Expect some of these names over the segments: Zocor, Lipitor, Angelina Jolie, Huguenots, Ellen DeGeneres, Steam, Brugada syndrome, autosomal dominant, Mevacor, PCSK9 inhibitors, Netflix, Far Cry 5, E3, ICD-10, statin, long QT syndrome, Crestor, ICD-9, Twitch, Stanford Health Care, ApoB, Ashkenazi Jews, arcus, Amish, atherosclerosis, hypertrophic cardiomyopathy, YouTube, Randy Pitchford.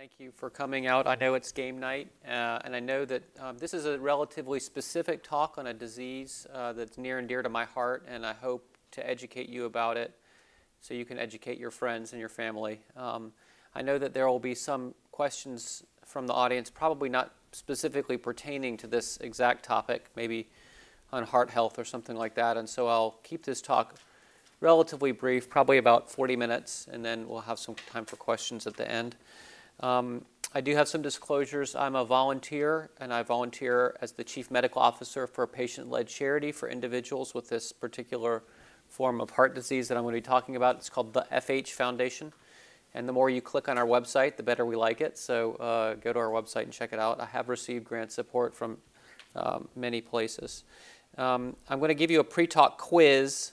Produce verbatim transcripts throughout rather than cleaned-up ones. Thank you for coming out. I know it's game night, uh, and I know that um, this is a relatively specific talk on a disease uh, that's near and dear to my heart, and I hope to educate you about it so you can educate your friends and your family. Um, I know that there will be some questions from the audience, probably not specifically pertaining to this exact topic, maybe on heart health or something like that, and so I'll keep this talk relatively brief, probably about forty minutes, and then we'll have some time for questions at the end. Um, I do have some disclosures. I'm a volunteer, and I volunteer as the Chief Medical Officer for a patient-led charity for individuals with this particular form of heart disease that I'm going to be talking about. It's called the F H Foundation, and the more you click on our website, the better we like it, so uh, go to our website and check it out. I have received grant support from um, many places. Um, I'm going to give you a pre-talk quiz,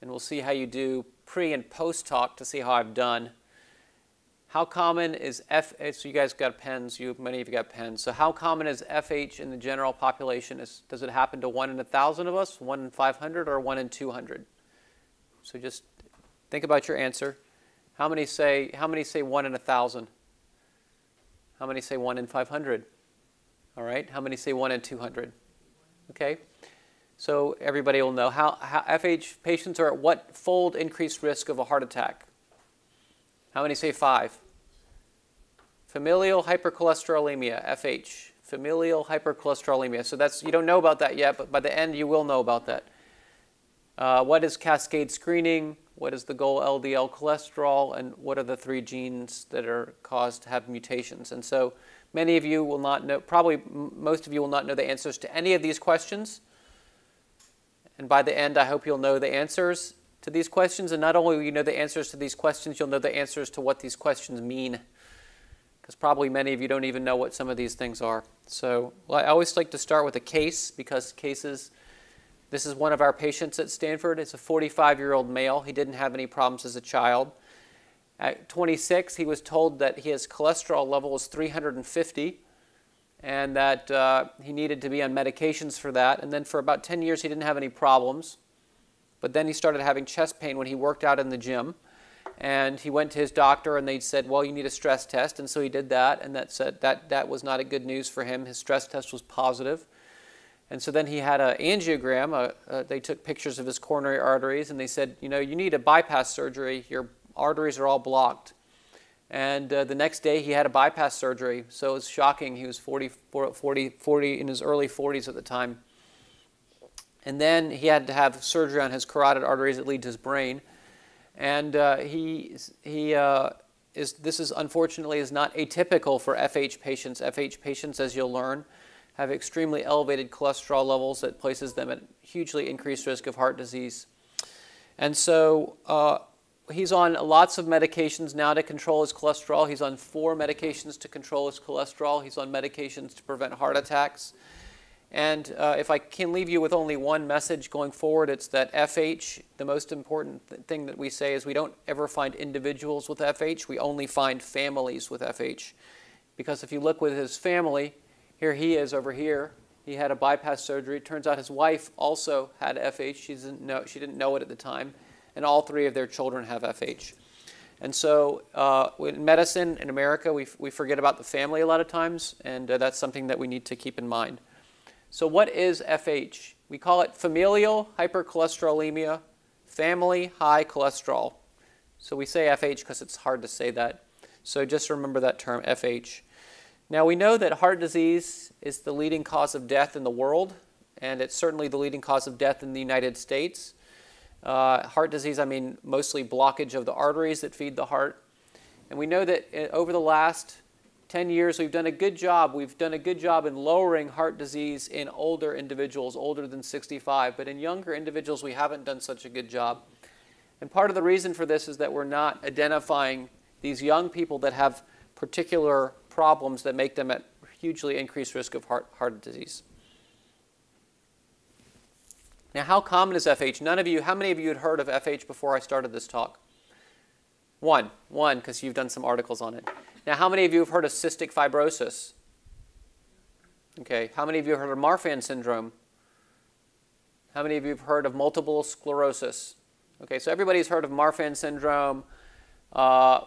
and we'll see how you do pre- and post-talk to see how I've done. How common is F H? So you guys got pens. You, many of you got pens. So how common is F H in the general population? Is, does it happen to one in a thousand of us, one in five hundred, or one in two hundred? So just think about your answer. How many say how many say one in a thousand? How many say one in five hundred? All right. How many say one in two hundred? Okay. So everybody will know how, how F H patients are at what fold increased risk of a heart attack? How many say five? Familial hypercholesterolemia, F H. Familial hypercholesterolemia. So that's, you don't know about that yet, but by the end you will know about that. Uh, what is cascade screening? What is the goal L D L cholesterol? And what are the three genes that are caused to have mutations? And so many of you will not know, probably most of you will not know the answers to any of these questions. And by the end, I hope you'll know the answers to these questions, and not only will you know the answers to these questions, you'll know the answers to what these questions mean, because probably many of you don't even know what some of these things are. So well, I always like to start with a case, because cases, this is one of our patients at Stanford. It's a forty-five-year-old male. He didn't have any problems as a child. At twenty-six, he was told that his cholesterol level was three hundred fifty, and that uh, he needed to be on medications for that, and then for about ten years, he didn't have any problems. But then he started having chest pain when he worked out in the gym. And he went to his doctor, and they said, well, you need a stress test. And so he did that, and that said that, that was not a good news for him. His stress test was positive. And so then he had an angiogram. Uh, uh, they took pictures of his coronary arteries, and they said, you know, you need a bypass surgery. Your arteries are all blocked. And uh, the next day, he had a bypass surgery. So it was shocking. He was forty, forty, forty, in his early forties at the time. And then he had to have surgery on his carotid arteries that lead to his brain. And uh, he, he uh, is, this is unfortunately is not atypical for F H patients. F H patients, as you'll learn, have extremely elevated cholesterol levels that places them at hugely increased risk of heart disease. And so uh, he's on lots of medications now to control his cholesterol. He's on four medications to control his cholesterol. He's on medications to prevent heart attacks. And uh, if I can leave you with only one message going forward, it's that F H, the most important th thing that we say is we don't ever find individuals with F H. We only find families with F H. Because if you look with his family, here he is over here. He had a bypass surgery. Turns out his wife also had F H. She didn't know, she didn't know it at the time. And all three of their children have F H. And so uh, in medicine in America, we, f we forget about the family a lot of times. And uh, that's something that we need to keep in mind. So what is F H? We call it familial hypercholesterolemia, family high cholesterol. So we say F H because it's hard to say that. So just remember that term, F H. Now we know that heart disease is the leading cause of death in the world, and it's certainly the leading cause of death in the United States. Uh, heart disease, I mean mostly blockage of the arteries that feed the heart. And we know that over the last ten years, we've done a good job. We've done a good job in lowering heart disease in older individuals, older than sixty-five. But in younger individuals, we haven't done such a good job. And part of the reason for this is that we're not identifying these young people that have particular problems that make them at hugely increased risk of heart, heart disease. Now, how common is F H? None of you, how many of you had heard of F H before I started this talk? One, one, because you've done some articles on it. Now, how many of you have heard of cystic fibrosis? Okay, how many of you have heard of Marfan syndrome? How many of you have heard of multiple sclerosis? Okay, so everybody's heard of Marfan syndrome, uh,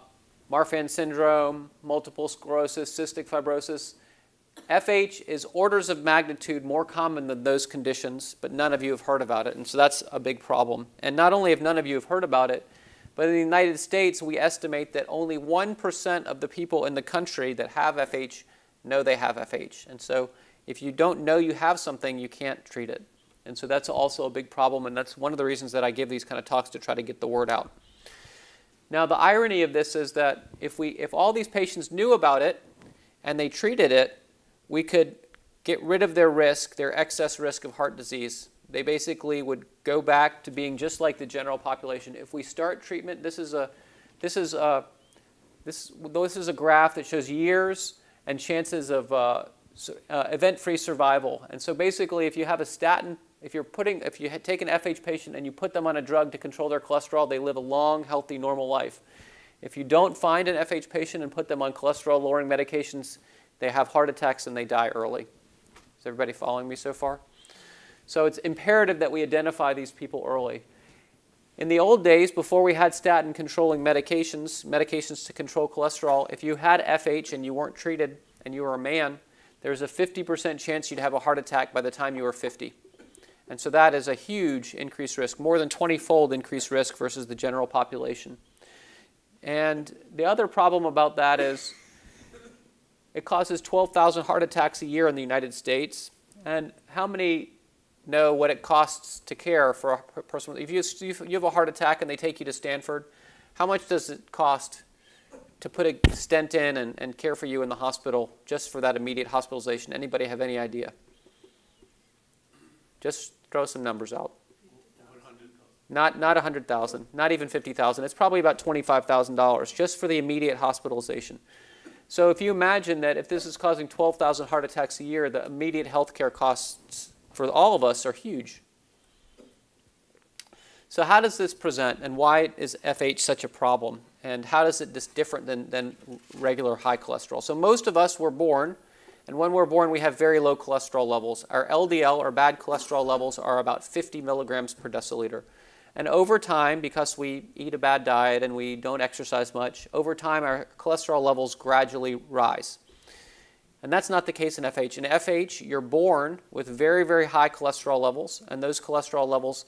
Marfan syndrome, multiple sclerosis, cystic fibrosis. F H is orders of magnitude more common than those conditions, but none of you have heard about it, and so that's a big problem. And not only have none of you have heard about it, but in the United States, we estimate that only one percent of the people in the country that have F H know they have F H. And so if you don't know you have something, you can't treat it. And so that's also a big problem, and that's one of the reasons that I give these kind of talks, to try to get the word out. Now, the irony of this is that if, we, if all these patients knew about it and they treated it, we could get rid of their risk, their excess risk of heart disease. They basically would go back to being just like the general population. If we start treatment, this is a, this is a, this, this is a graph that shows years and chances of uh, uh, event-free survival. And so basically, if you have a statin, if you're putting, if you take an F H patient and you put them on a drug to control their cholesterol, they live a long, healthy, normal life. If you don't find an F H patient and put them on cholesterol-lowering medications, they have heart attacks and they die early. Is everybody following me so far? So it's imperative that we identify these people early. In the old days, before we had statin controlling medications, medications to control cholesterol, if you had F H and you weren't treated and you were a man, there's a fifty percent chance you'd have a heart attack by the time you were fifty. And so that is a huge increased risk, more than twenty-fold increased risk versus the general population. And the other problem about that is it causes twelve thousand heart attacks a year in the United States. And how many know what it costs to care for a person? If you, if you have a heart attack and they take you to Stanford, how much does it cost to put a stent in and, and care for you in the hospital just for that immediate hospitalization? Anybody have any idea? Just throw some numbers out. Not, not one hundred thousand dollars, not even fifty thousand dollars. It's probably about twenty-five thousand dollars just for the immediate hospitalization. So if you imagine that if this is causing twelve thousand heart attacks a year, the immediate healthcare costs for all of us are huge. So how does this present, and why is F H such a problem? And how does it dis different than, than regular high cholesterol? So most of us were born, and when we're born, we have very low cholesterol levels. Our L D L, or bad cholesterol levels, are about fifty milligrams per deciliter. And over time, because we eat a bad diet and we don't exercise much, over time our cholesterol levels gradually rise. And that's not the case in F H. In F H, you're born with very, very high cholesterol levels, and those cholesterol levels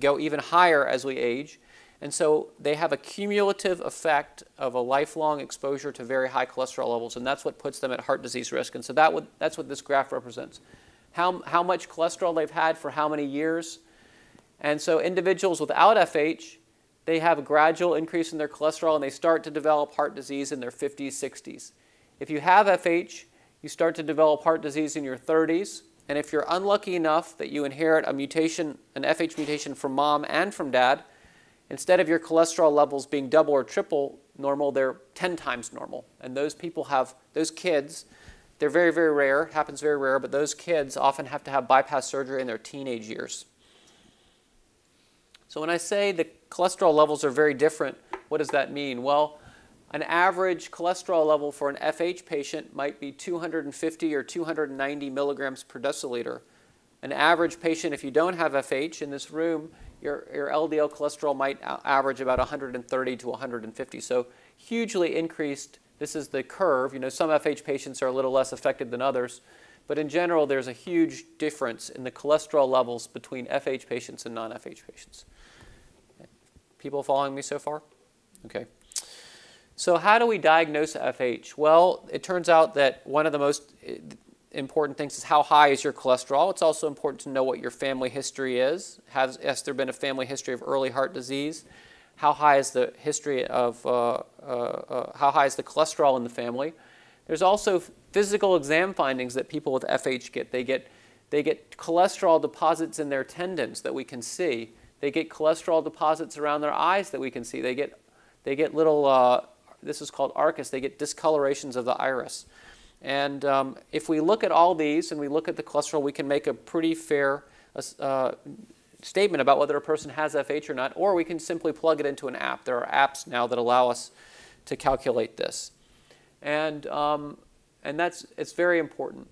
go even higher as we age. And so they have a cumulative effect of a lifelong exposure to very high cholesterol levels, and that's what puts them at heart disease risk. And so that would, that's what this graph represents. How, how much cholesterol they've had for how many years. And so individuals without F H, they have a gradual increase in their cholesterol, and they start to develop heart disease in their fifties, sixties. If you have F H, you start to develop heart disease in your thirties. And if you're unlucky enough that you inherit a mutation, an F H mutation from mom and from dad, instead of your cholesterol levels being double or triple normal, they're ten times normal. And those people have, those kids, they're very, very rare, happens very rare, but those kids often have to have bypass surgery in their teenage years. So when I say the cholesterol levels are very different, what does that mean? Well, an average cholesterol level for an F H patient might be two hundred fifty or two hundred ninety milligrams per deciliter. An average patient, if you don't have F H in this room, your, your L D L cholesterol might average about one hundred thirty to one hundred fifty. So hugely increased. This is the curve. You know, some F H patients are a little less affected than others. But in general, there's a huge difference in the cholesterol levels between F H patients and non-F H patients. People following me so far? Okay. So how do we diagnose F H? Well, it turns out that one of the most important things is how high is your cholesterol. It's also important to know what your family history is. Has, has there been a family history of early heart disease? How high is the history of, uh, uh, uh, how high is the cholesterol in the family? There's also physical exam findings that people with F H get. They get, they get cholesterol deposits in their tendons that we can see. They get cholesterol deposits around their eyes that we can see. They get, they get little, uh, this is called arcus, they get discolorations of the iris. And um, if we look at all these and we look at the cholesterol, we can make a pretty fair uh, statement about whether a person has F H or not, or we can simply plug it into an app. There are apps now that allow us to calculate this. And, um, and that's, it's very important.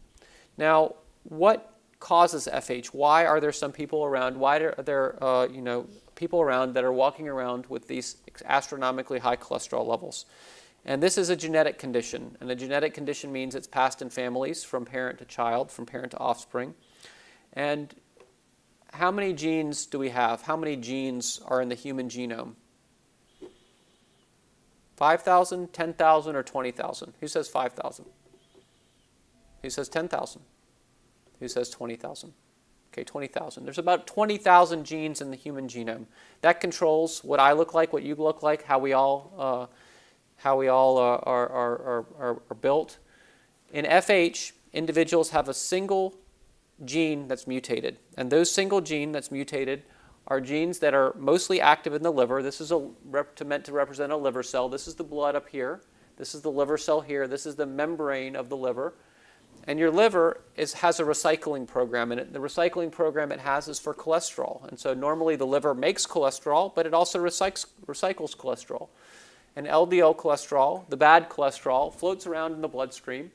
Now, what causes F H? Why are there some people around? Why are there uh, you know, people around that are walking around with these astronomically high cholesterol levels? And this is a genetic condition. And a genetic condition means it's passed in families from parent to child, from parent to offspring. And how many genes do we have? How many genes are in the human genome? five thousand, ten thousand, or twenty thousand? Who says five thousand? Who says ten thousand? Who says twenty thousand? Okay, twenty thousand. There's about twenty thousand genes in the human genome. That controls what I look like, what you look like, how we all, uh, how we all uh, are, are, are, are, are built. In F H, individuals have a single gene that's mutated. And those single gene that's mutated are genes that are mostly active in the liver. This is a rep to meant to represent a liver cell. This is the blood up here. This is the liver cell here. This is the membrane of the liver. And your liver is, has a recycling program, and it, the recycling program it has is for cholesterol. And so normally the liver makes cholesterol, but it also recycles, recycles cholesterol. And L D L cholesterol, the bad cholesterol, floats around in the bloodstream,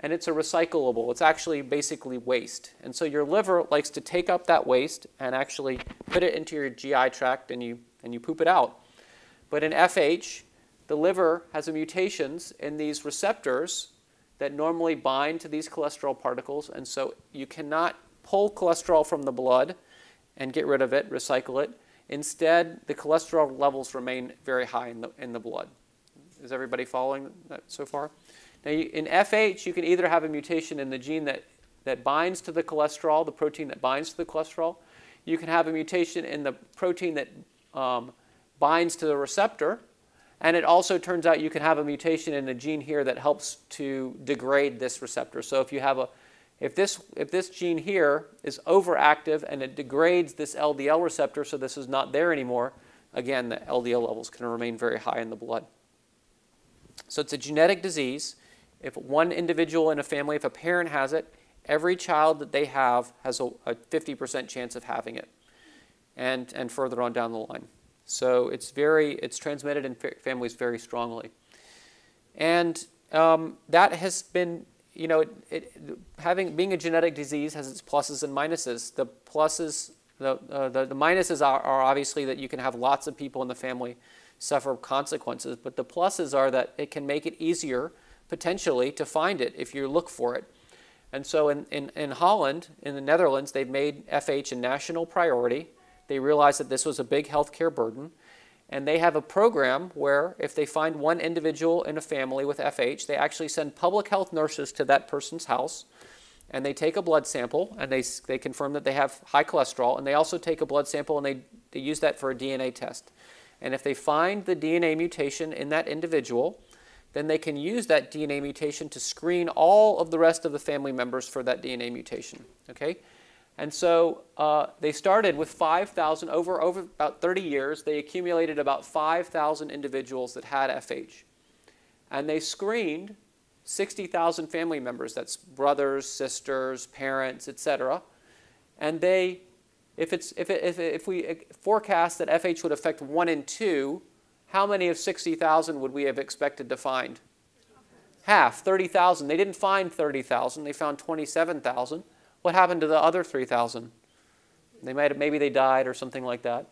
and it's a recyclable. It's actually basically waste. And so your liver likes to take up that waste and actually put it into your G I tract, and you, and you poop it out. But in F H, the liver has mutations in these receptors that normally bind to these cholesterol particles, and so you cannot pull cholesterol from the blood and get rid of it, recycle it. Instead, the cholesterol levels remain very high in the, in the blood. Is everybody following that so far? Now, you, in F H, you can either have a mutation in the gene that, that binds to the cholesterol, the protein that binds to the cholesterol. You can have a mutation in the protein that um, binds to the receptor. And it also turns out you can have a mutation in a gene here that helps to degrade this receptor. So if you have a, if this, if this gene here is overactive and it degrades this L D L receptor, so this is not there anymore, again, the L D L levels can remain very high in the blood. So it's a genetic disease. If one individual in a family, if a parent has it, every child that they have has a fifty percent chance of having it, and, and further on down the line. So it's very, it's transmitted in fa families very strongly. And um, that has been, you know, it, it, having, being a genetic disease has its pluses and minuses. The pluses, the, uh, the, the minuses are, are obviously that you can have lots of people in the family suffer consequences, but the pluses are that it can make it easier, potentially, to find it if you look for it. And so in, in, in Holland, in the Netherlands, they've made F H a national priority. They realized that this was a big healthcare burden, and they have a program where if they find one individual in a family with F H, they actually send public health nurses to that person's house, and they take a blood sample, and they, they confirm that they have high cholesterol, and they also take a blood sample, and they, they use that for a D N A test. And if they find the D N A mutation in that individual, then they can use that D N A mutation to screen all of the rest of the family members for that D N A mutation, okay? And so uh, they started with five thousand, over, over about thirty years, they accumulated about five thousand individuals that had F H. And they screened sixty thousand family members, that's brothers, sisters, parents, et cetera. And they, if, it's, if, it, if, it, if we forecast that F H would affect one in two, how many of sixty thousand would we have expected to find? Half, thirty thousand. They didn't find thirty thousand, they found twenty-seven thousand. What happened to the other three thousand? They might have, maybe they died or something like that.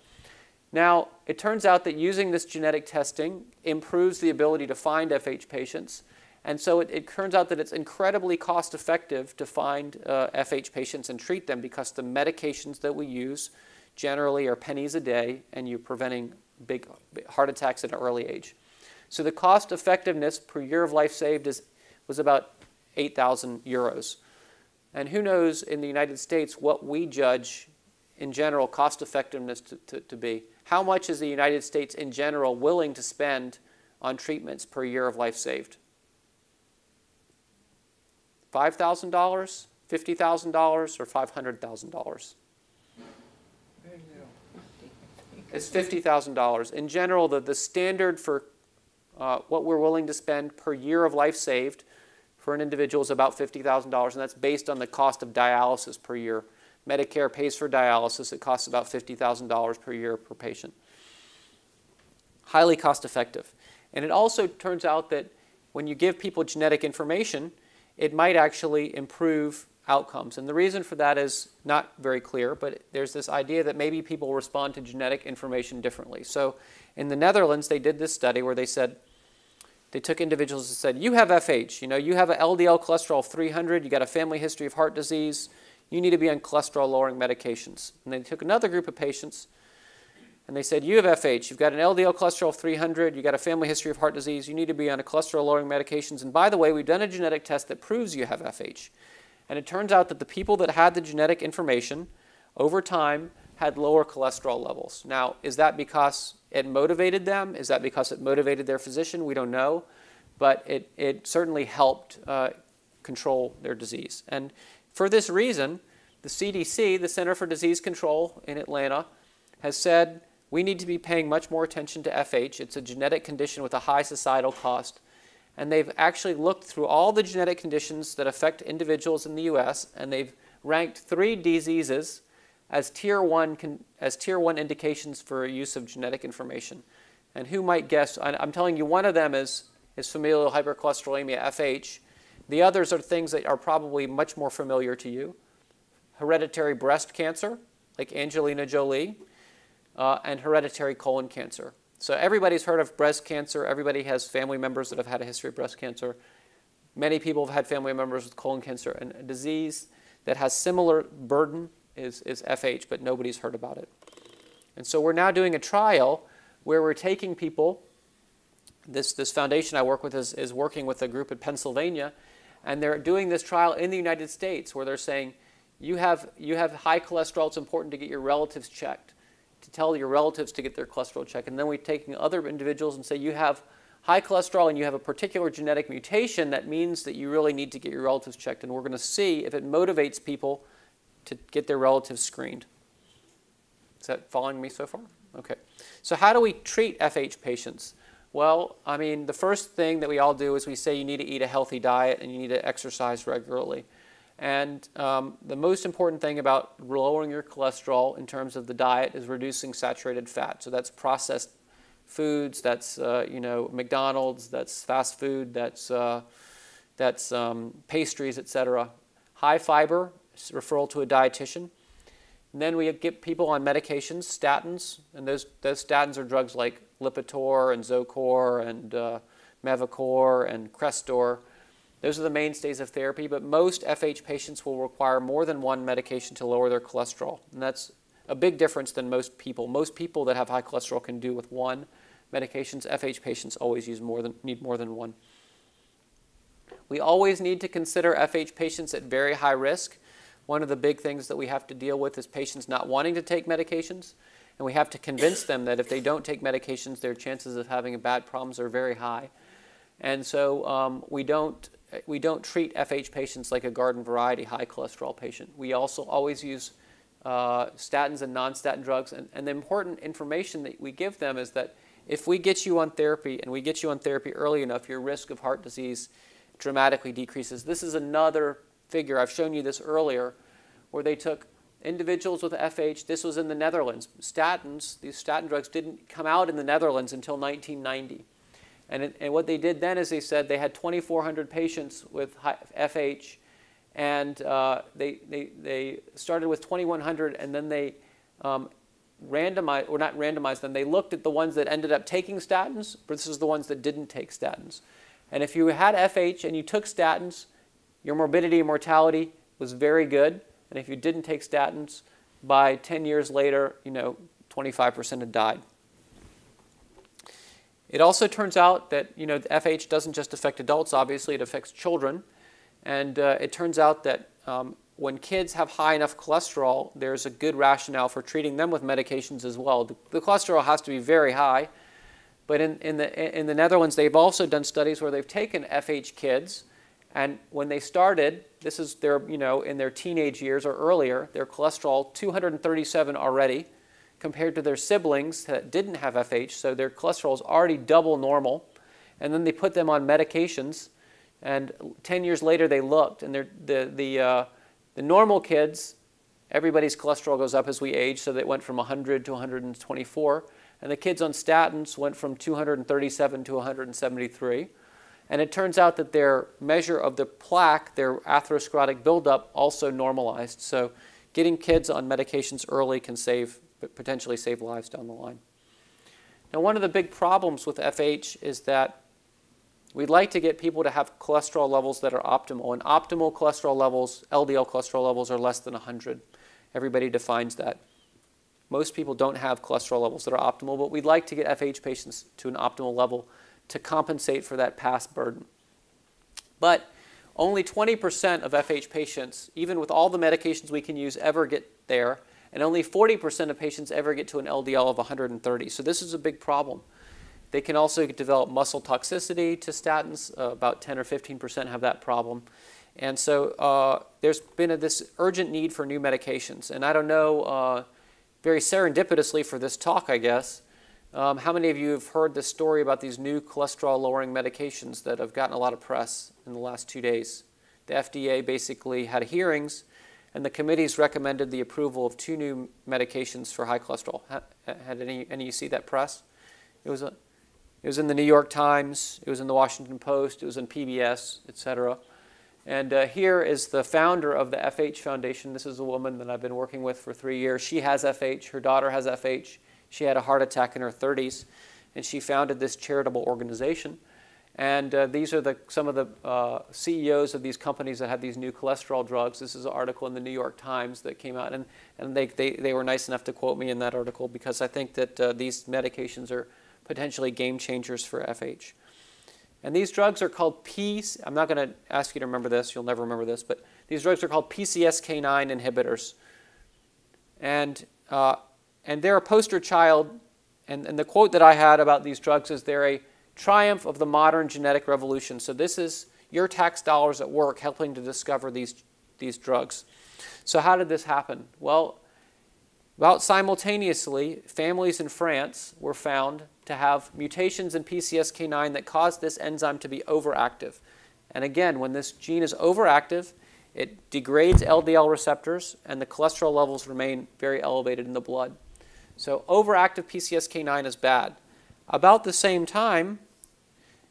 Now, it turns out that using this genetic testing improves the ability to find F H patients. And so it, it turns out that it's incredibly cost effective to find uh, F H patients and treat them, because the medications that we use generally are pennies a day, and you're preventing big heart attacks at an early age. So the cost effectiveness per year of life saved is, was about eight thousand euros. And who knows in the United States what we judge in general cost effectiveness to, to, to be. How much is the United States in general willing to spend on treatments per year of life saved? five thousand dollars, fifty thousand dollars, or five hundred thousand dollars? It's fifty thousand dollars. In general, the, the standard for uh, what we're willing to spend per year of life saved for an individual is about fifty thousand dollars, and that's based on the cost of dialysis per year. Medicare pays for dialysis. It costs about fifty thousand dollars per year per patient. Highly cost effective. And it also turns out that when you give people genetic information, it might actually improve outcomes. And the reason for that is not very clear, but there's this idea that maybe people respond to genetic information differently. So in the Netherlands, they did this study where they said, They took individuals and said, you have F H. You know, you have an L D L cholesterol of three hundred. You got a family history of heart disease. You need to be on cholesterol-lowering medications. And they took another group of patients, and they said, you have F H. You've got an L D L cholesterol of three hundred. You've got a family history of heart disease. You need to be on cholesterol-lowering medications. And by the way, we've done a genetic test that proves you have F H. And it turns out that the people that had the genetic information over time had lower cholesterol levels. Now, is that because it motivated them? Is that because it motivated their physician? We don't know. But it, it certainly helped uh, control their disease. And for this reason, the C D C, the Center for Disease Control in Atlanta, has said we need to be paying much more attention to F H. It's a genetic condition with a high societal cost. And they've actually looked through all the genetic conditions that affect individuals in the U S, and they've ranked three diseases as tier one, as tier one indications for use of genetic information. And who might guess? I'm telling you, one of them is, is familial hypercholesterolemia, F H. The others are things that are probably much more familiar to you. Hereditary breast cancer, like Angelina Jolie, uh, and hereditary colon cancer. So everybody's heard of breast cancer. Everybody has family members that have had a history of breast cancer. Many people have had family members with colon cancer. And a disease that has similar burden is, is F H, but nobody's heard about it. And so we're now doing a trial where we're taking people. This, this foundation I work with is, is working with a group in Pennsylvania. And they're doing this trial in the United States where they're saying, you have, you have high cholesterol. It's important to get your relatives checked, to tell your relatives to get their cholesterol checked. And then we're taking other individuals and say, you have high cholesterol and you have a particular genetic mutation. That means that you really need to get your relatives checked. And we're going to see if it motivates people to get their relatives screened. Is that following me so far? OK. So how do we treat F H patients? Well, I mean, the first thing that we all do is we say you need to eat a healthy diet and you need to exercise regularly. And um, the most important thing about lowering your cholesterol in terms of the diet is reducing saturated fat. So that's processed foods, that's uh, you know, McDonald's, that's fast food, that's, uh, that's um, pastries, et cetera. High fiber, referral to a dietitian. And then we get people on medications, statins, and those, those statins are drugs like Lipitor and Zocor and uh, Mevacor and Crestor. Those are the mainstays of therapy, but most F H patients will require more than one medication to lower their cholesterol. And that's a big difference than most people. Most people that have high cholesterol can do with one medications. F H patients always use more than, need more than one. We always need to consider F H patients at very high risk. One of the big things that we have to deal with is patients not wanting to take medications. And we have to convince them that if they don't take medications, their chances of having bad problems are very high. And so um, we don't We don't treat F H patients like a garden variety high cholesterol patient. We also always use uh, statins and non-statin drugs. And, and the important information that we give them is that if we get you on therapy and we get you on therapy early enough, your risk of heart disease dramatically decreases. This is another figure. I've shown you this earlier where they took individuals with F H. This was in the Netherlands. Statins, these statin drugs didn't come out in the Netherlands until nineteen ninety. And, it, and what they did then is they said they had twenty-four hundred patients with F H, and uh, they, they, they started with twenty-one hundred, and then they um, randomized, or not randomized them, they looked at the ones that ended up taking statins versus the ones that didn't take statins. And if you had F H and you took statins, your morbidity and mortality was very good. And if you didn't take statins, by ten years later, you know, twenty-five percent had died. It also turns out that, you know, F H doesn't just affect adults, obviously. It affects children. And uh, it turns out that um, when kids have high enough cholesterol, there's a good rationale for treating them with medications as well. The, the cholesterol has to be very high. But in, in, the, in the Netherlands, they've also done studies where they've taken F H kids. And when they started, this is their, you know, in their teenage years or earlier, their cholesterol, two hundred thirty-seven already, compared to their siblings that didn't have F H, so their cholesterol is already double normal. And then they put them on medications, and ten years later they looked, and the, the, uh, the normal kids, everybody's cholesterol goes up as we age, so they went from one hundred to one hundred twenty-four, and the kids on statins went from two hundred thirty-seven to one hundred seventy-three. And it turns out that their measure of the plaque, their atherosclerotic buildup, also normalized. So getting kids on medications early can save potentially save lives down the line. Now, one of the big problems with F H is that We'd like to get people to have cholesterol levels that are optimal. And optimal cholesterol levels, L D L cholesterol levels, are less than one hundred. Everybody defines that. Most people don't have cholesterol levels that are optimal, but we'd like to get F H patients to an optimal level to compensate for that past burden. But only twenty percent of F H patients, even with all the medications we can use, ever get there, and only forty percent of patients ever get to an L D L of one hundred thirty. So this is a big problem. They can also develop muscle toxicity to statins. Uh, about ten or fifteen percent have that problem. And so uh, there's been a, this urgent need for new medications. And I don't know, uh, very serendipitously for this talk, I guess, um, how many of you have heard this story about these new cholesterol-lowering medications that have gotten a lot of press in the last two days? The F D A basically had hearings, and the committees recommended the approval of two new medications for high cholesterol. Had, had any, any of you see that press? It was a... It was in the New York Times, it was in the Washington Post, it was in P B S, et cetera. And uh, here is the founder of the F H Foundation. This is a woman that I've been working with for three years. She has F H, her daughter has F H. She had a heart attack in her thirties, and she founded this charitable organization. And uh, these are the, some of the uh, C E Os of these companies that have these new cholesterol drugs. This is an article in the New York Times that came out, and, and they, they, they were nice enough to quote me in that article because I think that uh, these medications are potentially game changers for F H. And these drugs are called P's. I'm not going to ask you to remember this. You'll never remember this. But these drugs are called P C S K nine inhibitors. And, uh, and they're a poster child. And, and the quote that I had about these drugs is they're a triumph of the modern genetic revolution. So this is your tax dollars at work helping to discover these, these drugs. So how did this happen? Well, about simultaneously, families in France were found to have mutations in P C S K nine that cause this enzyme to be overactive. And again, when this gene is overactive, it degrades L D L receptors, and the cholesterol levels remain very elevated in the blood. So overactive P C S K nine is bad. About the same time,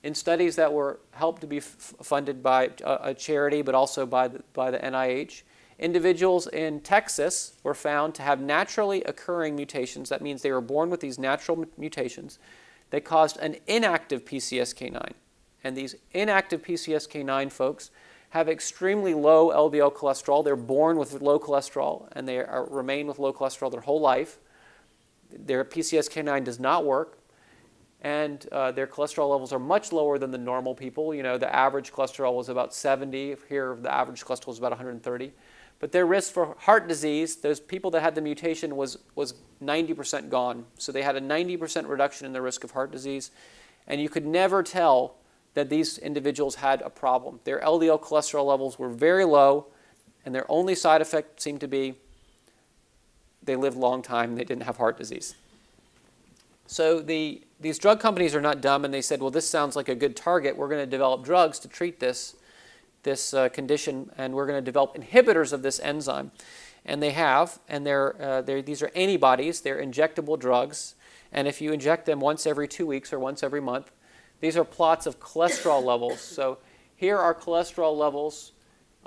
in studies that were helped to be f funded by a, a charity, but also by the, by the N I H, individuals in Texas were found to have naturally occurring mutations. That means they were born with these natural mutations. They caused an inactive P C S K nine. And these inactive P C S K nine folks have extremely low L D L cholesterol. They're born with low cholesterol, and they are, remain with low cholesterol their whole life. Their P C S K nine does not work. And uh, their cholesterol levels are much lower than the normal people. You know, the average cholesterol was about seventy. Here, the average cholesterol is about one hundred thirty. But their risk for heart disease, those people that had the mutation, was was ninety percent gone. So they had a ninety percent reduction in their risk of heart disease. And you could never tell that these individuals had a problem. Their L D L cholesterol levels were very low, and their only side effect seemed to be they lived a long time and they didn't have heart disease. So the, these drug companies are not dumb, and they said, well, this sounds like a good target. We're going to develop drugs to treat this this uh, condition, and we're going to develop inhibitors of this enzyme. And they have, and they're, uh, they're, these are antibodies. They're injectable drugs. And if you inject them once every two weeks or once every month, these are plots of cholesterol levels. So here are cholesterol levels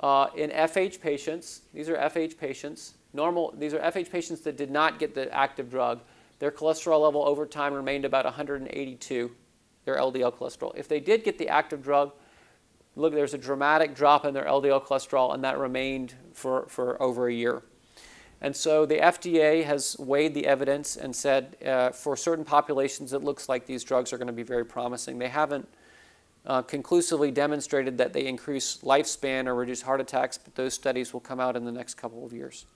uh, in F H patients. These are F H patients. Normal, these are F H patients that did not get the active drug. Their cholesterol level over time remained about one hundred eighty-two, their L D L cholesterol. If they did get the active drug, look, there's a dramatic drop in their L D L cholesterol, and that remained for, for over a year. And so the F D A has weighed the evidence and said uh, for certain populations, it looks like these drugs are going to be very promising. They haven't uh, conclusively demonstrated that they increase lifespan or reduce heart attacks, but those studies will come out in the next couple of years.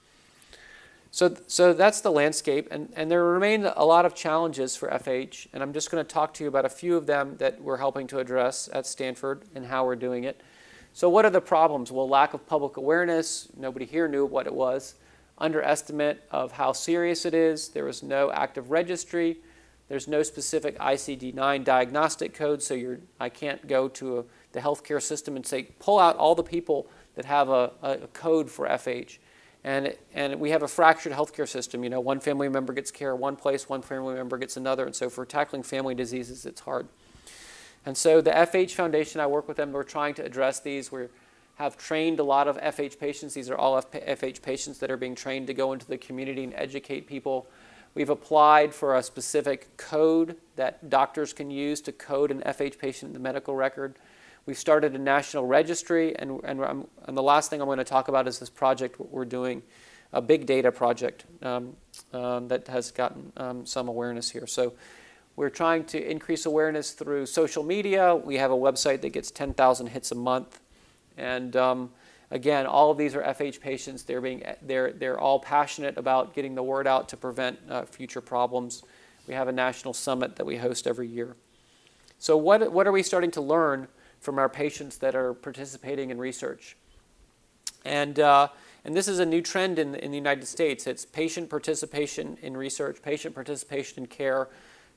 So, so that's the landscape, and, and there remain a lot of challenges for F H, and I'm just going to talk to you about a few of them that we're helping to address at Stanford and how we're doing it. So what are the problems? Well, lack of public awareness. Nobody here knew what it was. Underestimate of how serious it is. There was no active registry. There's no specific I C D nine diagnostic code, so you're, I can't go to a, the healthcare system and say, pull out all the people that have a, a, a code for F H. And, and we have a fractured healthcare system. You know, one family member gets care one place, one family member gets another. And so for tackling family diseases, it's hard. And so the F H Foundation, I work with them. We're trying to address these. We have trained a lot of F H patients. These are all F H patients that are being trained to go into the community and educate people. We've applied for a specific code that doctors can use to code an F H patient in the medical record. We've started a national registry, and, and, I'm, and the last thing I'm going to talk about is this project, what we're doing, a big data project um, um, that has gotten um, some awareness here. So we're trying to increase awareness through social media. We have a website that gets ten thousand hits a month. And um, again, all of these are F H patients. They're, being, they're, they're all passionate about getting the word out to prevent uh, future problems. We have a national summit that we host every year. So what, what are we starting to learn from our patients that are participating in research? And, uh, and this is a new trend in, in the United States. It's patient participation in research, patient participation in care,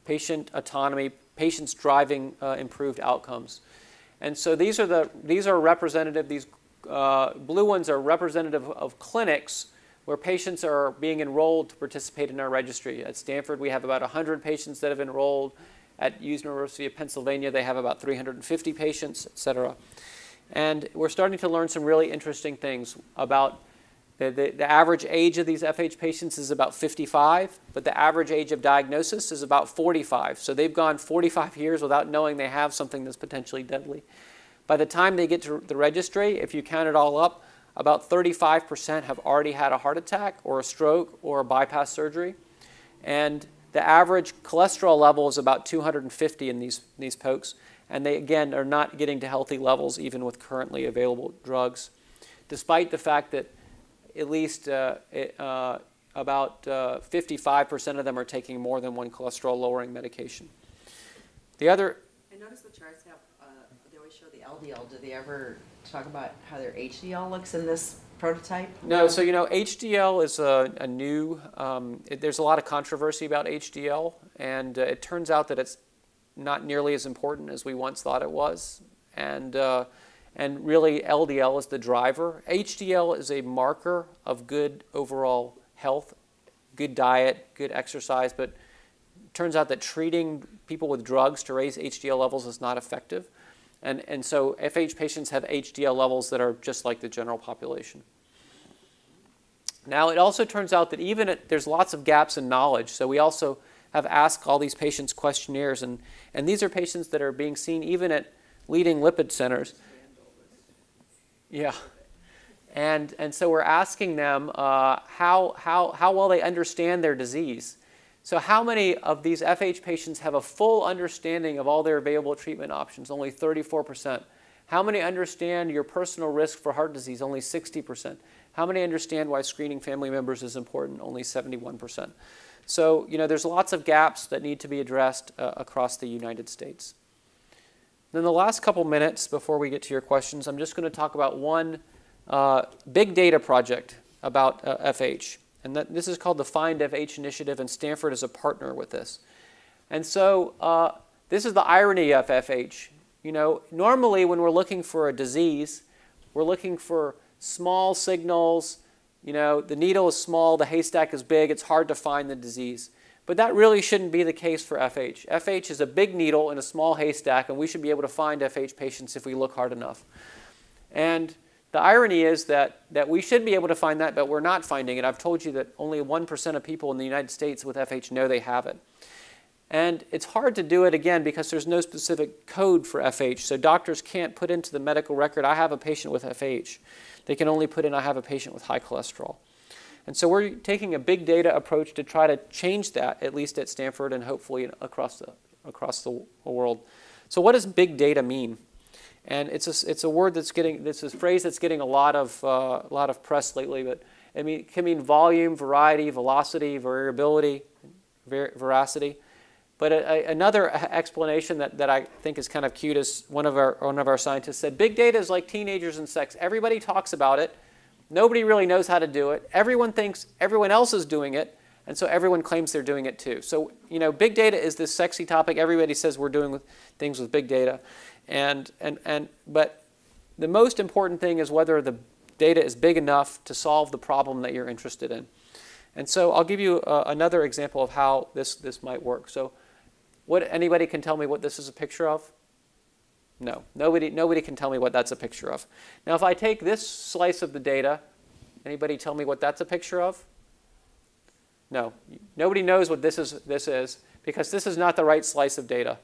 patient autonomy, patients driving uh, improved outcomes. And so these are, the, these are representative, these uh, blue ones are representative of clinics where patients are being enrolled to participate in our registry. At Stanford, we have about one hundred patients that have enrolled. At University of Pennsylvania, they have about three hundred fifty patients, et cetera. And we're starting to learn some really interesting things about the, the, the average age of these F H patients is about fifty-five, but the average age of diagnosis is about forty-five. So they've gone forty-five years without knowing they have something that's potentially deadly. By the time they get to the registry, if you count it all up, about thirty-five percent have already had a heart attack or a stroke or a bypass surgery. And the average cholesterol level is about two hundred fifty in these, these folks, and they, again, are not getting to healthy levels even with currently available drugs, despite the fact that at least uh, it, uh, about uh, fifty-five percent of them are taking more than one cholesterol-lowering medication. The other... I noticed the charts have, uh, they always show the L D L. Do they ever talk about how their H D L looks in this prototype? No, so you know, H D L is a, a new, um, it, there's a lot of controversy about H D L, and uh, it turns out that it's not nearly as important as we once thought it was, and, uh, and really L D L is the driver. H D L is a marker of good overall health, good diet, good exercise, but it turns out that treating people with drugs to raise H D L levels is not effective. And, and so F H patients have H D L levels that are just like the general population. Now, it also turns out that even at, there's lots of gaps in knowledge. So we also have asked all these patients questionnaires. And, and these are patients that are being seen even at leading lipid centers. Yeah. And, and so we're asking them uh, how, how, how well they understand their disease. So how many of these F H patients have a full understanding of all their available treatment options? Only thirty-four percent. How many understand your personal risk for heart disease? Only sixty percent. How many understand why screening family members is important? Only seventy-one percent. So, you know, there's lots of gaps that need to be addressed uh, across the United States. Then the last couple minutes before we get to your questions, I'm just going to talk about one uh, big data project about uh, F H. And that, this is called the Find F H Initiative, and Stanford is a partner with this. And so uh, this is the irony of F H. You know, normally when we're looking for a disease, we're looking for small signals. You know, the needle is small, the haystack is big, it's hard to find the disease. But that really shouldn't be the case for F H. F H is a big needle in a small haystack, and we should be able to find F H patients if we look hard enough. And the irony is that, that we should be able to find that, but we're not finding it. I've told you that only one percent of people in the United States with F H know they have it. And it's hard to do it, again, because there's no specific code for F H. So doctors can't put into the medical record, I have a patient with F H. They can only put in, I have a patient with high cholesterol. And so we're taking a big data approach to try to change that, at least at Stanford and hopefully across the, across the world. So what does big data mean? And it's a, it's a word that's getting, it's a phrase that's getting a lot of, uh, a lot of press lately, but I mean, it can mean volume, variety, velocity, variability, ver veracity. But a, a, another explanation that, that I think is kind of cute is one of, our, one of our scientists said, big data is like teenagers and sex. Everybody talks about it. Nobody really knows how to do it. Everyone thinks everyone else is doing it, and so everyone claims they're doing it too. So, you know, big data is this sexy topic. Everybody says we're doing with things with big data. And, and, and, but the most important thing is whether the data is big enough to solve the problem that you're interested in. And so I'll give you uh, another example of how this, this might work. So what, anybody can tell me what this is a picture of? No, nobody, nobody can tell me what that's a picture of. Now if I take this slice of the data, anybody tell me what that's a picture of? No, nobody knows what this is, this is because this is not the right slice of data.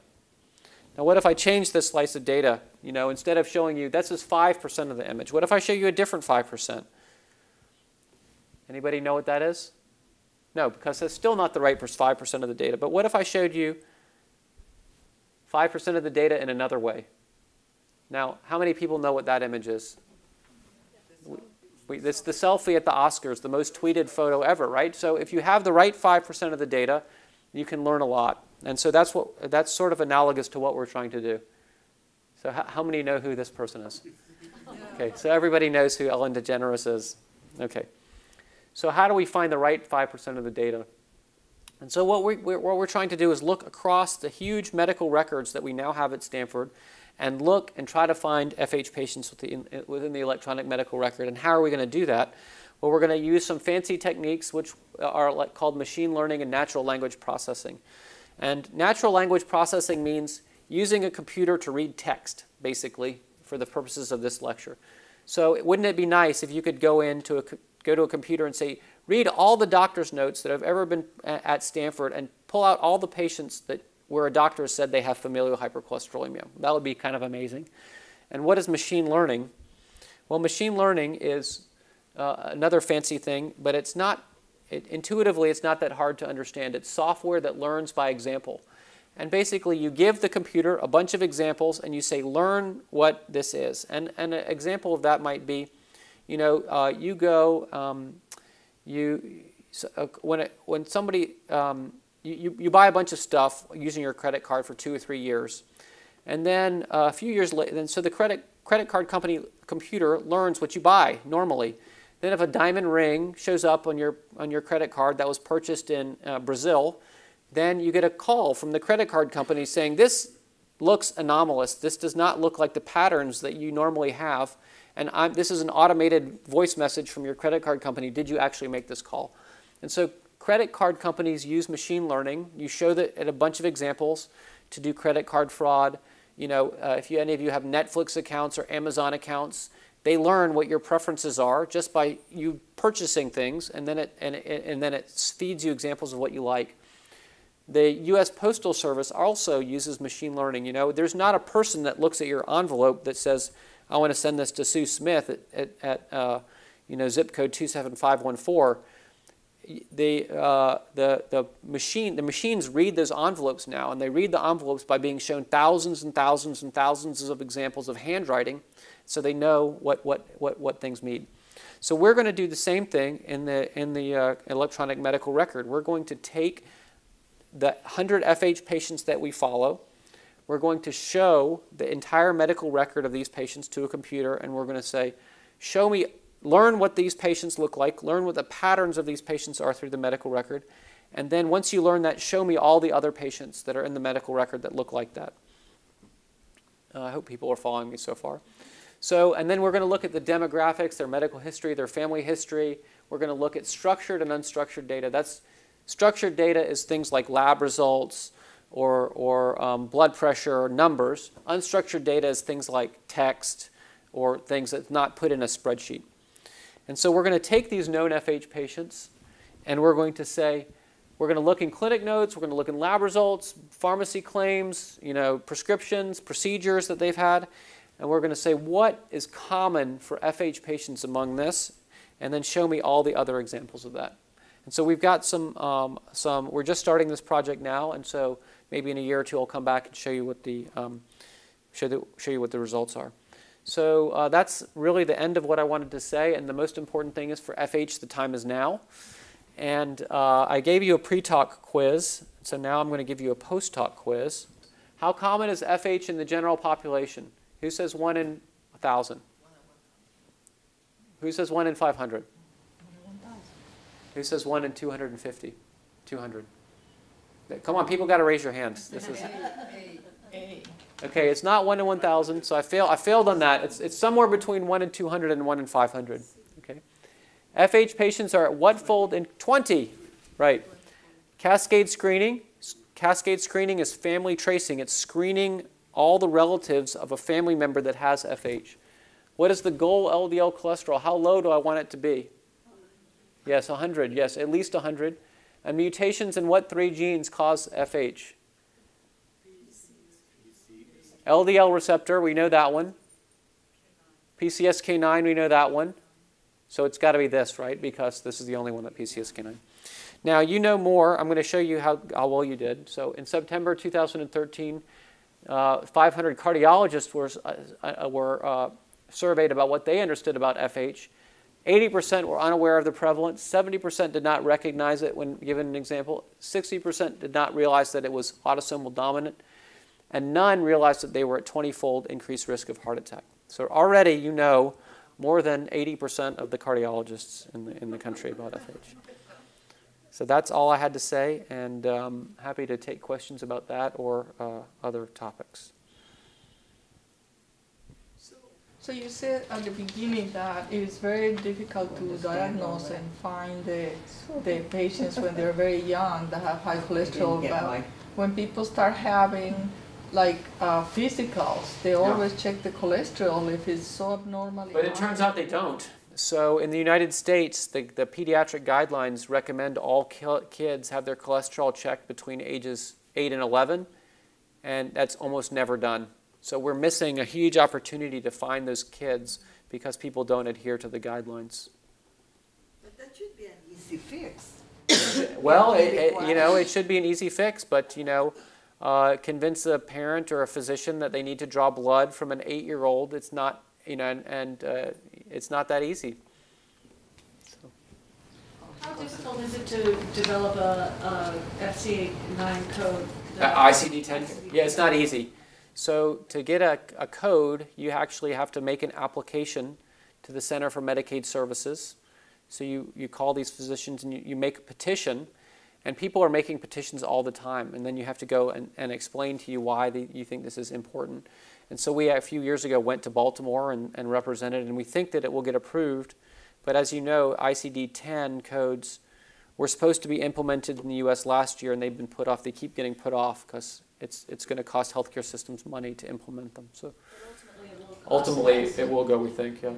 Now, what if I change this slice of data? You know, instead of showing you, that's just five percent of the image. What if I show you a different five percent? Anybody know what that is? No, because that's still not the right five percent of the data. But what if I showed you five percent of the data in another way? Now, how many people know what that image is? We, we, this the selfie at the Oscars, the most tweeted photo ever, right? So if you have the right five percent of the data, you can learn a lot. And so that's, what, that's sort of analogous to what we're trying to do. So how, how many know who this person is? Okay, so everybody knows who Ellen DeGeneres is. Okay. So how do we find the right five percent of the data? And so what, we, what we're trying to do is look across the huge medical records that we now have at Stanford and look and try to find F H patients within, within the electronic medical record. And how are we going to do that? Well, we're going to use some fancy techniques which are like, called machine learning and natural language processing. And natural language processing means using a computer to read text, basically, for the purposes of this lecture. So wouldn't it be nice if you could go into a go to a computer and say, read all the doctor's notes that have ever been at Stanford and pull out all the patients that where a doctor said they have familial hypercholesterolemia. That would be kind of amazing. And what is machine learning? Well, machine learning is uh, another fancy thing, but it's not, it, intuitively, it's not that hard to understand. It's software that learns by example. And basically, you give the computer a bunch of examples and you say, learn what this is. And, and an example of that might be, you know, uh, you go, um, you, so, uh, when, it, when somebody, um, you, you buy a bunch of stuff using your credit card for two or three years. And then uh, a few years later, then so the credit, credit card company computer learns what you buy normally. Then if a diamond ring shows up on your, on your credit card that was purchased in uh, Brazil, then you get a call from the credit card company saying, this looks anomalous. This does not look like the patterns that you normally have. And I'm, this is an automated voice message from your credit card company. Did you actually make this call? And so credit card companies use machine learning. You show that at a bunch of examples to do credit card fraud. You know, uh, if you, any of you have Netflix accounts or Amazon accounts, they learn what your preferences are just by you purchasing things, and then it, and, and then it feeds you examples of what you like. The U S Postal Service also uses machine learning. You know, there's not a person that looks at your envelope that says, I want to send this to Sue Smith at, at, at uh, you know, zip code two seven five one four. The, uh, the, the, machine, the machines read those envelopes now, and they read the envelopes by being shown thousands and thousands and thousands of examples of handwriting, so they know what, what, what, what things mean. So we're going to do the same thing in the, in the uh, electronic medical record. We're going to take the one hundred F H patients that we follow. We're going to show the entire medical record of these patients to a computer, and we're going to say, show me, learn what these patients look like, learn what the patterns of these patients are through the medical record, and then once you learn that, show me all the other patients that are in the medical record that look like that. Uh, I hope people are following me so far. So, and then we're going to look at the demographics, their medical history, their family history. We're going to look at structured and unstructured data. That's, structured data is things like lab results, or, or um, blood pressure or numbers. Unstructured data is things like text or things that's not put in a spreadsheet. And so we're going to take these known F H patients and we're going to say, we're going to look in clinic notes, we're going to look in lab results, pharmacy claims, you know, prescriptions, procedures that they've had, and we're going to say what is common for F H patients among this, and then show me all the other examples of that. And so we've got some, um, some, we're just starting this project now, and so maybe in a year or two, I'll come back and show you what the, um, show the, show you what the results are. So uh, that's really the end of what I wanted to say. And the most important thing is for F H, the time is now. And uh, I gave you a pre-talk quiz. So now I'm going to give you a post-talk quiz. How common is F H in the general population? Who says one in one thousand? Who says one in five hundred? Who says one in two hundred fifty? two hundred. Come on, people got to raise your hands. This is okay. It's not one in one thousand, so I failed. I failed on that. It's it's somewhere between one in two hundred and one in five hundred. Okay. F H patients are at what fold in twenty? Right. Cascade screening. Cascade screening is family tracing. It's screening all the relatives of a family member that has F H. What is the goal L D L cholesterol? How low do I want it to be? Yes, one hundred. Yes, at least one hundred. And mutations in what three genes cause F H? L D L receptor, we know that one. P C S K nine, we know that one. So it's got to be this, right? Because this is the only one that P C S K nine. Now, you know more. I'm going to show you how, how well you did. So in September two thousand thirteen, uh, five hundred cardiologists were, uh, were uh, surveyed about what they understood about F H. eighty percent were unaware of the prevalence. seventy percent did not recognize it when given an example. sixty percent did not realize that it was autosomal dominant. And none realized that they were at twenty-fold increased risk of heart attack. So already you know more than eighty percent of the cardiologists in the, in the country about F H. So that's all I had to say, and um, happy to take questions about that or uh, other topics. So you said at the beginning that it is very difficult to diagnose and find the, the patients when they're very young that have high cholesterol. But when people start having like uh, physicals, they always yeah. check the cholesterol if it's so abnormally But high. It turns out they don't. So in the United States, the, the pediatric guidelines recommend all kids have their cholesterol checked between ages eight and eleven, and that's almost never done. So we're missing a huge opportunity to find those kids because people don't adhere to the guidelines. But that should be an easy fix. Well, it, it, you know, it should be an easy fix, but you know, uh, convince a parent or a physician that they need to draw blood from an eight-year-old. It's not, you know, and, and uh, it's not that easy. So. How difficult is it to develop a, a F C A nine code? Uh, I C D ten. Yeah, it's not easy. So to get a, a code, you actually have to make an application to the Center for Medicaid Services. So you, you call these physicians and you, you make a petition, and people are making petitions all the time, and then you have to go and, and explain to you why the, you think this is important. And so we, a few years ago, went to Baltimore and, and represented, and we think that it will get approved. But as you know, I C D ten codes were supposed to be implemented in the U S last year, and they've been put off. They keep getting put off because it's, it's going to cost healthcare systems money to implement them. So ultimately, it will, ultimately, it will go, we think, yeah.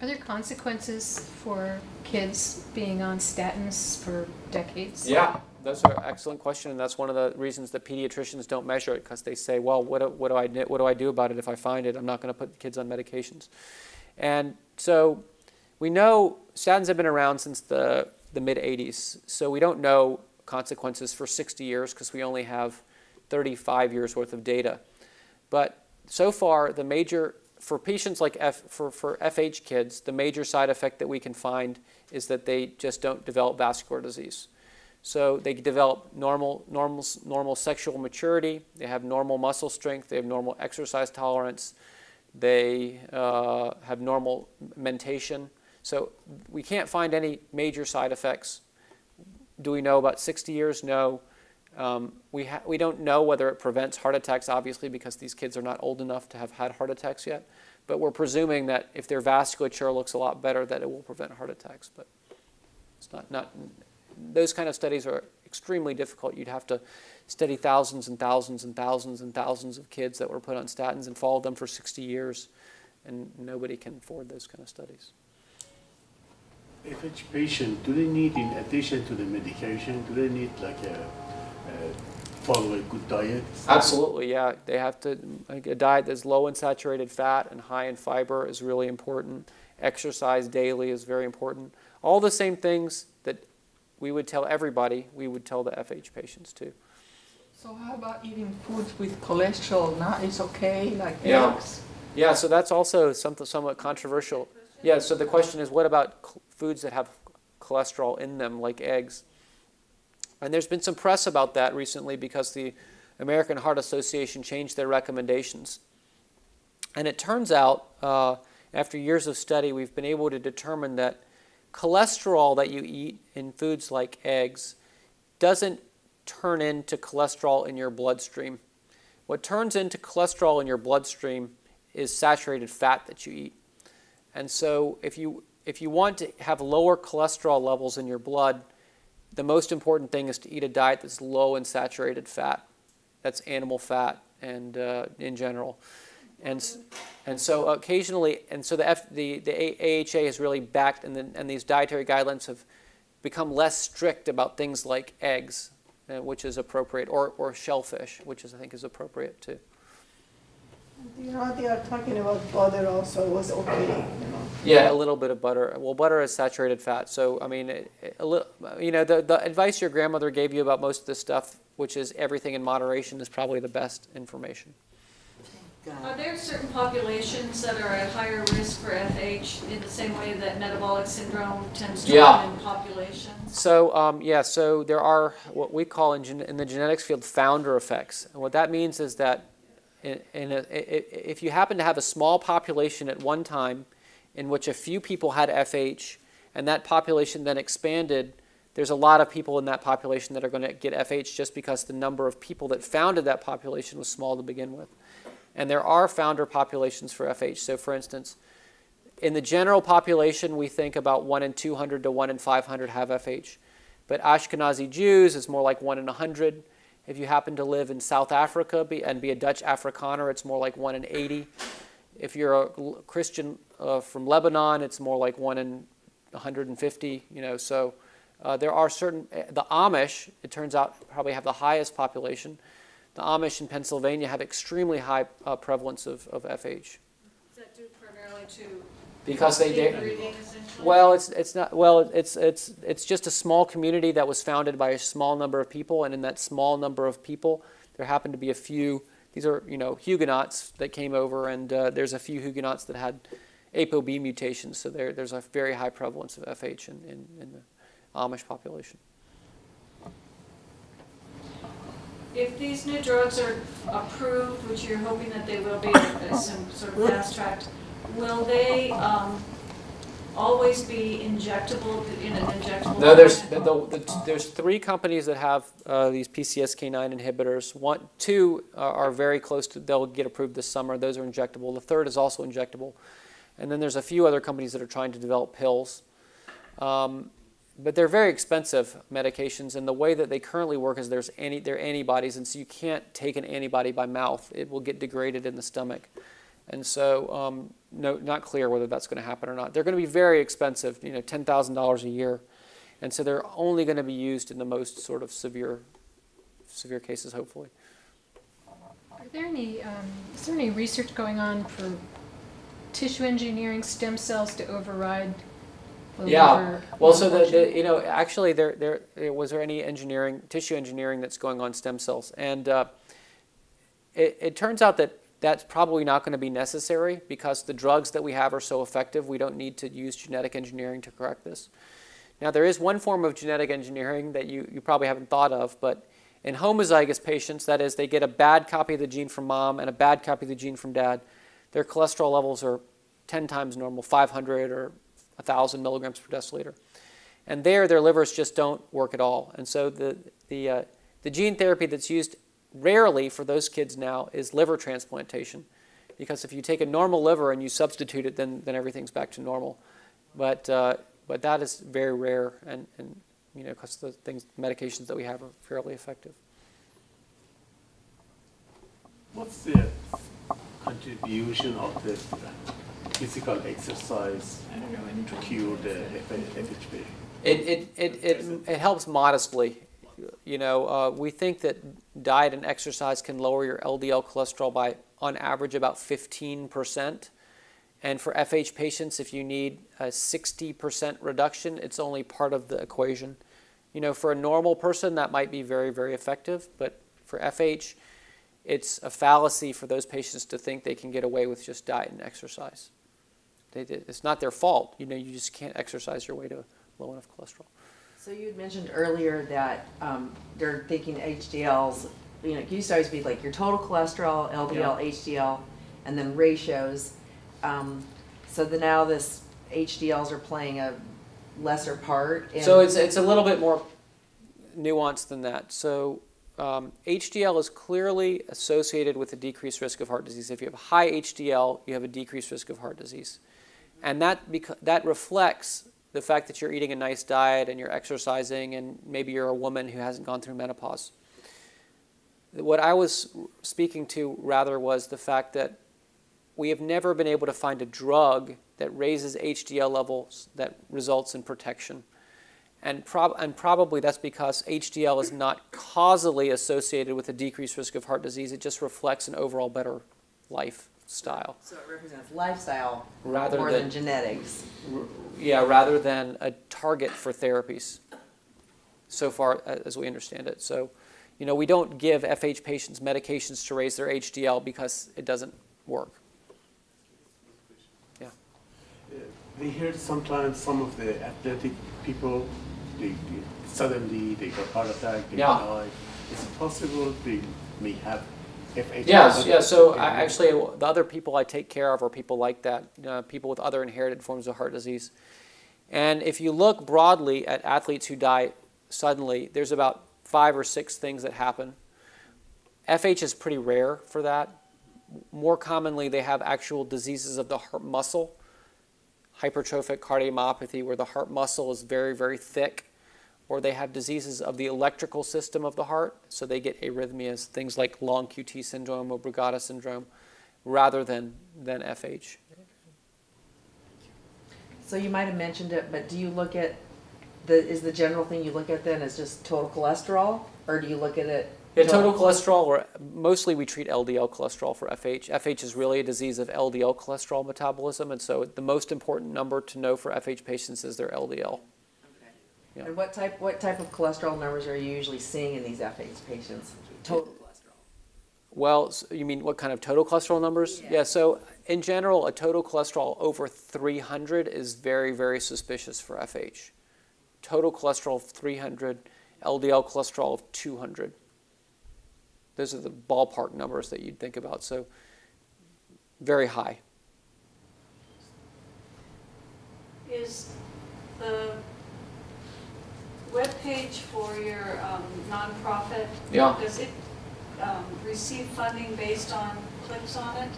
Are there consequences for kids being on statins for decades? Yeah, that's an excellent question, and that's one of the reasons that pediatricians don't measure it, because they say, well, what, what, do I, what do I do about it if I find it? I'm not going to put kids on medications. And so we know statins have been around since the, the mid eighties, so we don't know consequences for sixty years because we only have thirty-five years worth of data. But so far, the major For patients like F, for, for F H kids, the major side effect that we can find is that they just don't develop vascular disease. So they develop normal, normal, normal sexual maturity, they have normal muscle strength, they have normal exercise tolerance, they uh, have normal mentation. So we can't find any major side effects. Do we know about sixty years? No. Um, we, ha we don't know whether it prevents heart attacks, obviously, because these kids are not old enough to have had heart attacks yet. But we're presuming that if their vasculature looks a lot better, that it will prevent heart attacks. But it's not, not those kind of studies are extremely difficult. You'd have to study thousands and thousands and thousands and thousands of kids that were put on statins and follow them for sixty years, and nobody can afford those kind of studies. F H patient, do they need, in addition to the medication, do they need like a Uh, follow a good diet? Absolutely, yeah. They have to, like, a diet that's low in saturated fat and high in fiber is really important. Exercise daily is very important. All the same things that we would tell everybody, we would tell the F H patients too. So how about eating foods with cholesterol? Not it's okay, like yeah. eggs? Yeah, so that's also something somewhat controversial. Yeah, so the question is, what about foods that have cholesterol in them, like eggs? And there's been some press about that recently because the American Heart Association changed their recommendations. And it turns out, uh, after years of study, we've been able to determine that cholesterol that you eat in foods like eggs doesn't turn into cholesterol in your bloodstream. What turns into cholesterol in your bloodstream is saturated fat that you eat. And so if you, if you want to have lower cholesterol levels in your blood, the most important thing is to eat a diet that's low in saturated fat. That's animal fat and uh, in general. and and so occasionally, and so the F, the the A H A has really backed, and then and these dietary guidelines have become less strict about things like eggs, uh, which is appropriate, or or shellfish, which is I think is appropriate too. You know, they are talking about butter also was okay. You know? Yeah, a little bit of butter. Well, butter is saturated fat, so I mean, it, it, a little, you know, the the advice your grandmother gave you about most of this stuff, which is everything in moderation, is probably the best information. Are there certain populations that are at higher risk for F H in the same way that metabolic syndrome tends to yeah. run in populations? So, um, yeah, so there are what we call in, gen in the genetics field founder effects. And what that means is that in, in a, it, if you happen to have a small population at one time in which a few people had F H and that population then expanded, there's a lot of people in that population that are going to get F H just because the number of people that founded that population was small to begin with. And there are founder populations for F H. So for instance, in the general population, we think about one in two hundred to one in five hundred have F H. But Ashkenazi Jews is more like one in one hundred. If you happen to live in South Africa and be a Dutch Afrikaner, it's more like one in eighty. If you're a Christian uh, from Lebanon, it's more like one in one hundred fifty. You know, so uh, there are certain, the Amish, it turns out, probably have the highest population. The Amish in Pennsylvania have extremely high uh, prevalence of, of F H. Is that due primarily to because they did well? It's it's not well. It's it's it's just a small community that was founded by a small number of people, and in that small number of people, there happened to be a few. These are you know Huguenots that came over, and uh, there's a few Huguenots that had ApoB mutations. So there there's a very high prevalence of F H in in, in the Amish population. If these new drugs are approved, which you're hoping that they will be, as some sort of fast tracked, will they um, always be injectable in an injectable? No, there's the, the, the, there's three companies that have uh, these P C S K nine inhibitors. One, two uh, are very close to; they'll get approved this summer. Those are injectable. The third is also injectable, and then there's a few other companies that are trying to develop pills. Um, But they're very expensive medications, and the way that they currently work is there's anti, they're antibodies, and so you can't take an antibody by mouth. It will get degraded in the stomach. And so um, no, not clear whether that's going to happen or not. They're going to be very expensive, you know, ten thousand dollars a year. And so they're only going to be used in the most sort of severe, severe cases, hopefully. Are there any, um, is there any research going on for tissue engineering stem cells to override? Yeah. Well, so the, the you know actually there there was there any engineering tissue engineering that's going on stem cells, and uh, it it turns out that that's probably not going to be necessary because the drugs that we have are so effective. We don't need to use genetic engineering to correct this. Now there is one form of genetic engineering that you you probably haven't thought of, but in homozygous patients, that is, they get a bad copy of the gene from mom and a bad copy of the gene from dad. Their cholesterol levels are ten times normal, five hundred or one thousand milligrams per deciliter, and there their livers just don't work at all. And so the the uh, the gene therapy that's used rarely for those kids now is liver transplantation, because if you take a normal liver and you substitute it, then then everything's back to normal. But uh, but that is very rare, and and you know because the things medications that we have are fairly effective. What's the contribution of this physical exercise to cure the F H? It, it, it, it, it helps modestly. You know, uh, we think that diet and exercise can lower your L D L cholesterol by, on average, about fifteen percent. And for F H patients, if you need a sixty percent reduction, it's only part of the equation. You know, for a normal person, that might be very, very effective. But for F H, it's a fallacy for those patients to think they can get away with just diet and exercise. They did. It's not their fault. You know, you just can't exercise your way to low enough cholesterol. So you had mentioned earlier that um, they're thinking H D Ls, you know, it used to always be like your total cholesterol, L D L, yeah. H D L, and then ratios. Um, so the, now this H D Ls are playing a lesser part. In so it's, it's a little bit more nuanced than that. So um, H D L is clearly associated with a decreased risk of heart disease. If you have high H D L, you have a decreased risk of heart disease. And that, that reflects the fact that you're eating a nice diet and you're exercising and maybe you're a woman who hasn't gone through menopause. What I was speaking to rather was the fact that we have never been able to find a drug that raises H D L levels that results in protection. And, prob and probably that's because H D L is not causally associated with a decreased risk of heart disease. It just reflects an overall better lifestyle. So it represents lifestyle rather more than, than genetics. Yeah, rather than a target for therapies, so far as we understand it. So, you know, we don't give F H patients medications to raise their H D L because it doesn't work. Yeah. Uh, we hear sometimes some of the athletic people, they, they suddenly they got heart attack, they yeah. die. Is it possible they may have F H? Yes, yeah. So I, actually, the other people I take care of are people like that, uh, people with other inherited forms of heart disease. And if you look broadly at athletes who die suddenly, there's about five or six things that happen. F H is pretty rare for that. More commonly, they have actual diseases of the heart muscle, hypertrophic cardiomyopathy, where the heart muscle is very, very thick, or they have diseases of the electrical system of the heart, so they get arrhythmias, things like long Q T syndrome or Brugada syndrome, rather than, than F H. So you might have mentioned it, but do you look at, the, is the general thing you look at then is just total cholesterol, or do you look at it? Yeah, total cholesterol, or mostly we treat L D L cholesterol for F H. F H is really a disease of L D L cholesterol metabolism, and so the most important number to know for F H patients is their L D L. Okay. Yeah. And what type, what type of cholesterol numbers are you usually seeing in these F H patients? Total cholesterol. Well, so you mean what kind of total cholesterol numbers? Yeah. yeah, so in general, a total cholesterol over three hundred is very, very suspicious for F H. Total cholesterol of three hundred, L D L cholesterol of two hundred. Those are the ballpark numbers that you'd think about, so very high. Is the webpage for your um, nonprofit, yeah. does it um, receive funding based on clicks on it?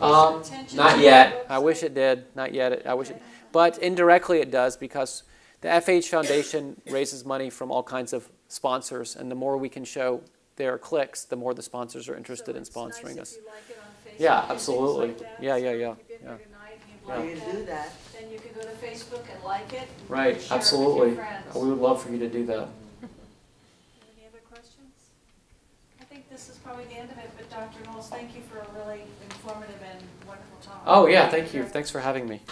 Um, not yet. I wish it did. Not yet. It, I okay. wish it, but indirectly it does, because the F H Foundation raises money from all kinds of sponsors, and the more we can show their clicks, the more the sponsors are interested so in sponsoring nice us. If you like it on Facebook, yeah, absolutely. Like yeah, yeah, yeah. So if you've been yeah. here tonight and you've liked yeah. that, do that, then you can go to Facebook and like it. And right, share absolutely. It with your friends. We would love for you to do that. Any other questions? I think this is probably the end of it, but Doctor Knowles, thank you for a really informative and wonderful talk. Oh, yeah, thank you. Thanks for having me.